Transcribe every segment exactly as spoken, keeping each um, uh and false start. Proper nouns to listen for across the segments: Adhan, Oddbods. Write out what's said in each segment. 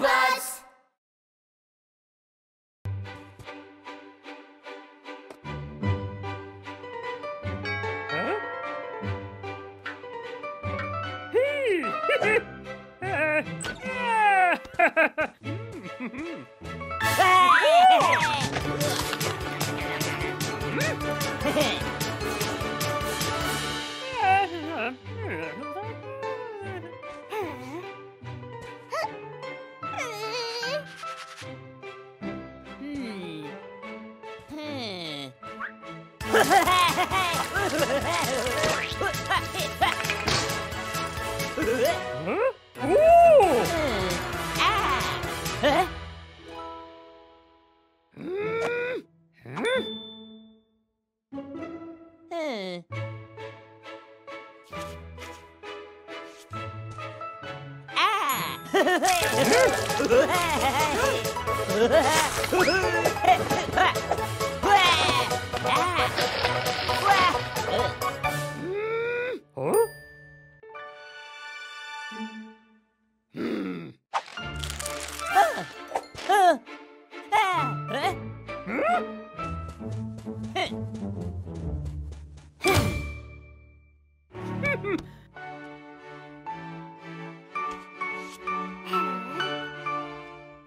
Oddbods! Huh? Hey! uh, yeah. Huh? Ooh! Ah! Huh? Mm. Huh? Huh.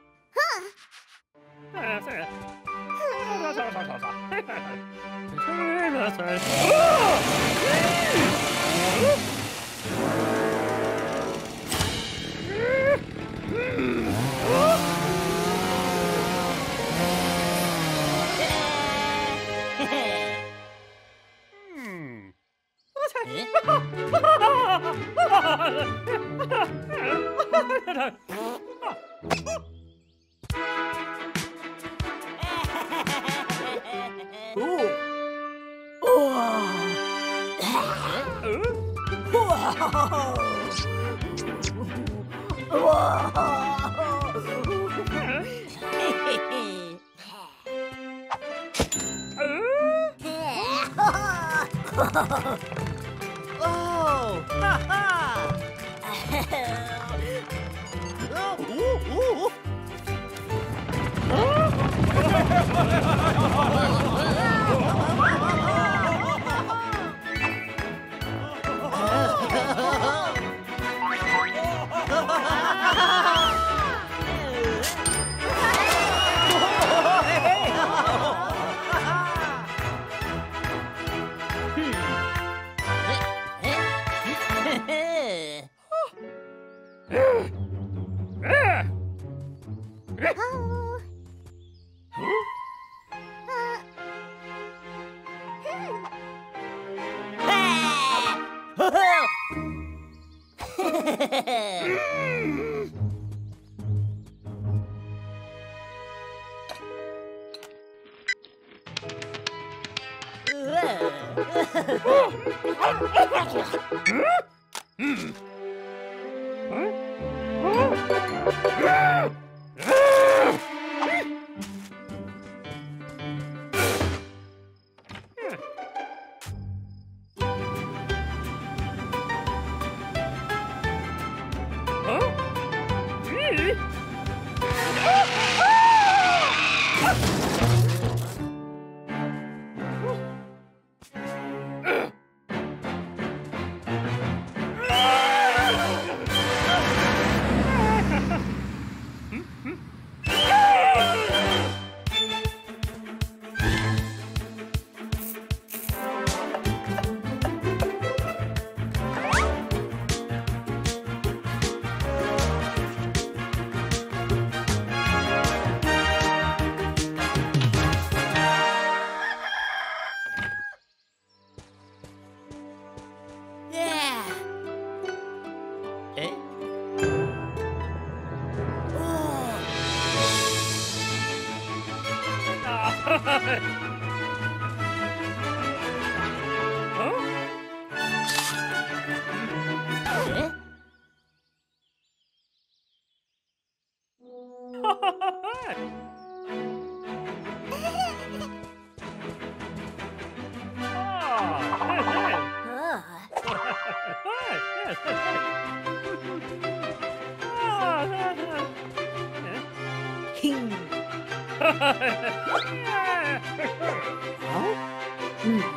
Ah! Yes, yes, yes. Oh, king. Huh? Mm.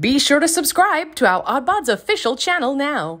Be sure to subscribe to our Oddbods official channel now.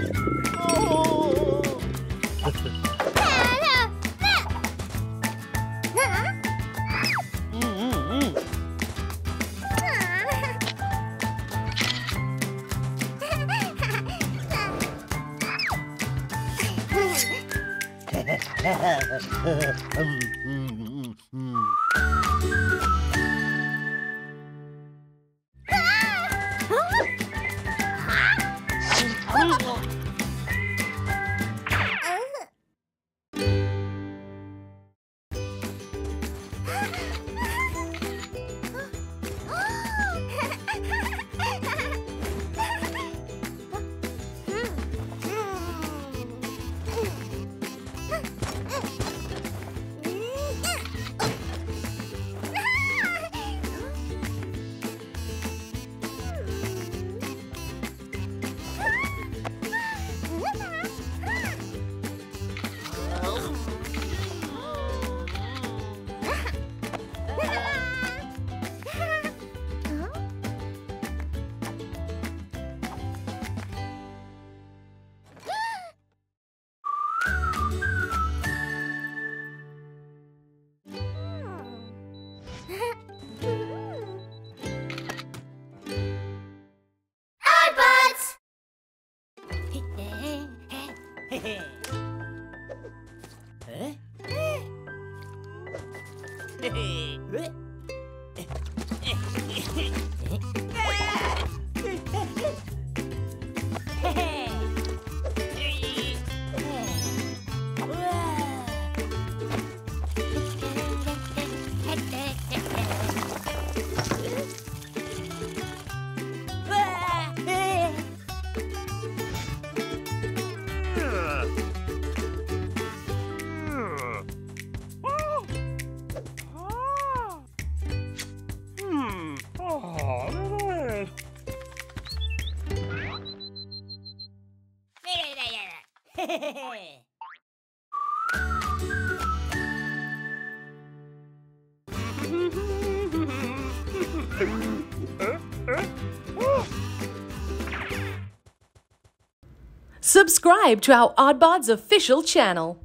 Subscribe to our Oddbods official channel.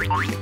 Oh!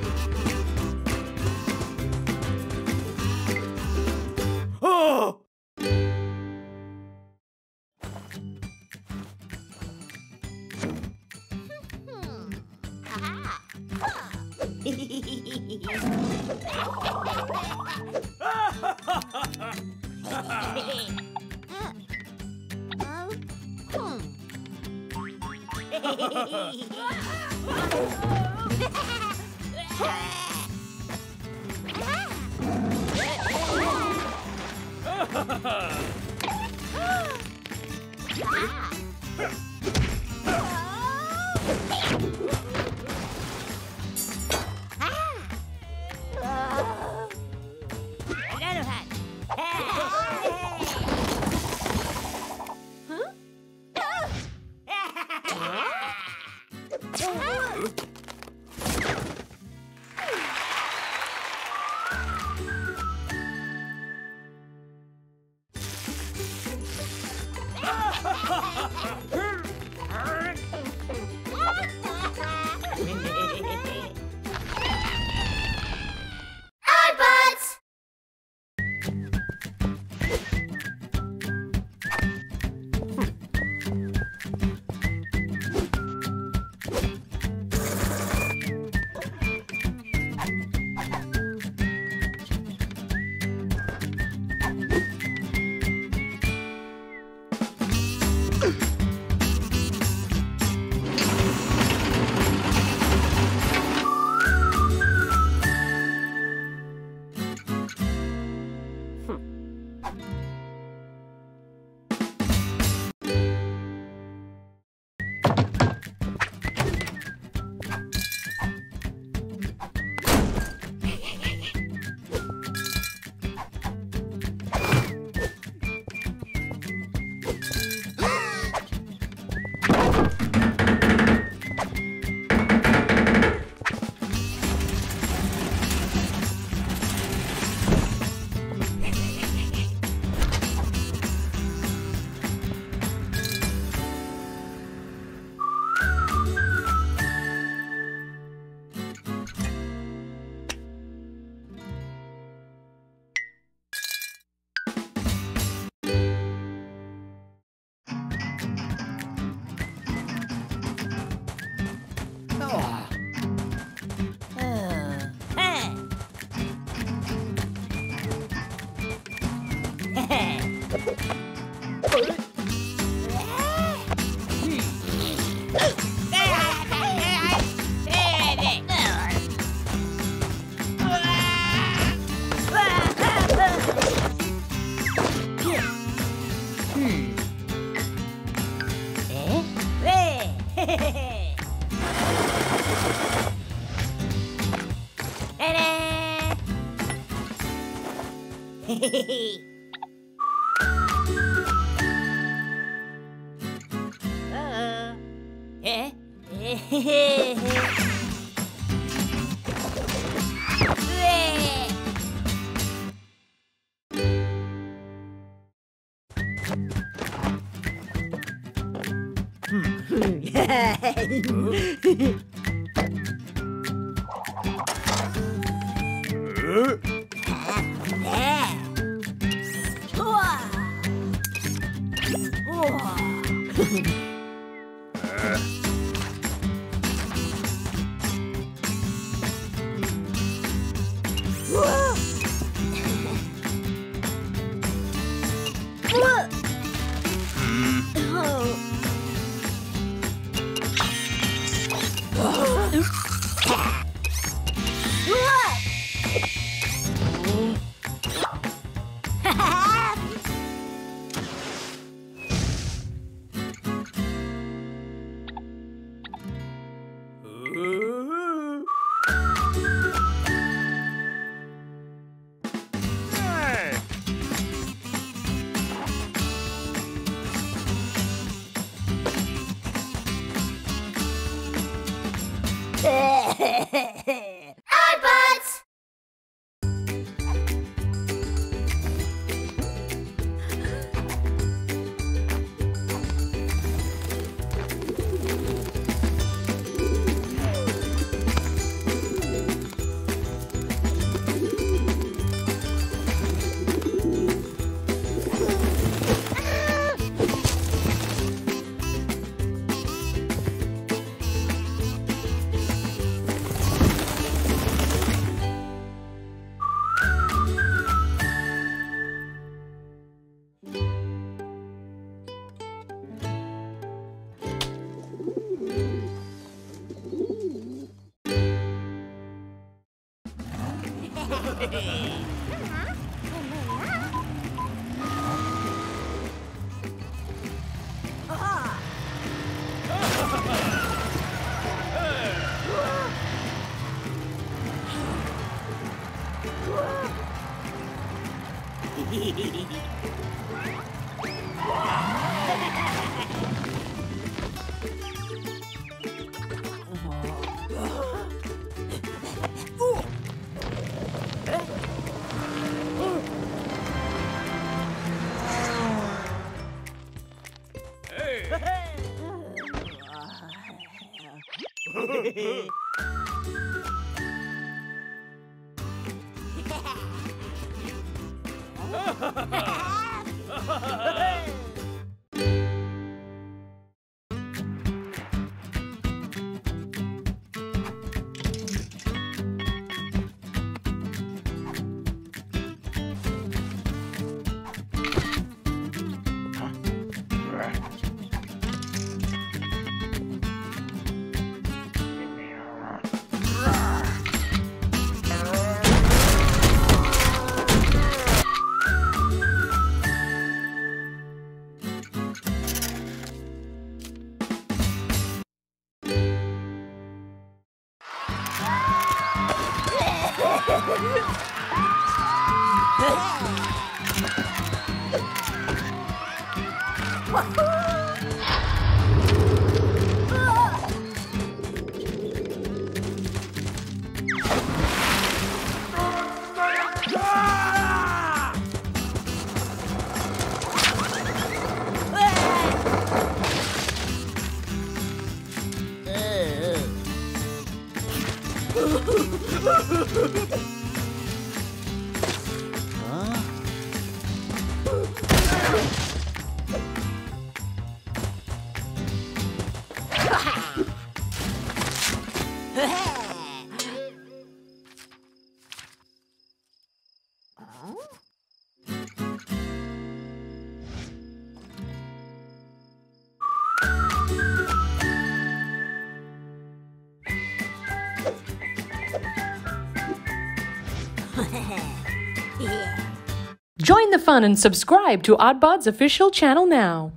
Join the fun and subscribe to Oddbods' official channel now.